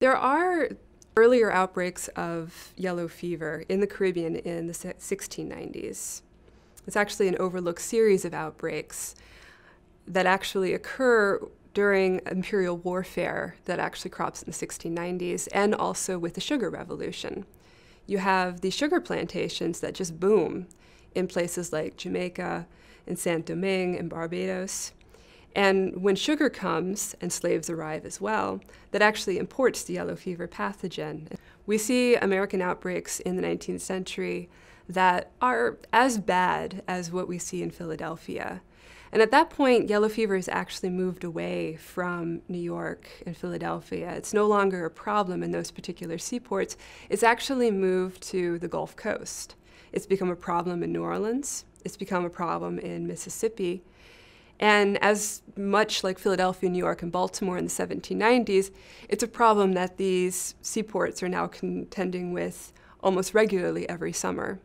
There are earlier outbreaks of yellow fever in the Caribbean in the 1690s. It's actually an overlooked series of outbreaks that actually occur during imperial warfare that actually crops in the 1690s, and also with the sugar revolution. You have the sugar plantations that just boom in places like Jamaica and Saint-Domingue and Barbados. And when sugar comes, and slaves arrive as well, that actually imports the yellow fever pathogen. We see American outbreaks in the 19th century that are as bad as what we see in Philadelphia. And at that point, yellow fever has actually moved away from New York and Philadelphia. It's no longer a problem in those particular seaports. It's actually moved to the Gulf Coast. It's become a problem in New Orleans. It's become a problem in Mississippi. And as much like Philadelphia, New York, and Baltimore in the 1790s, it's a problem that these seaports are now contending with almost regularly every summer.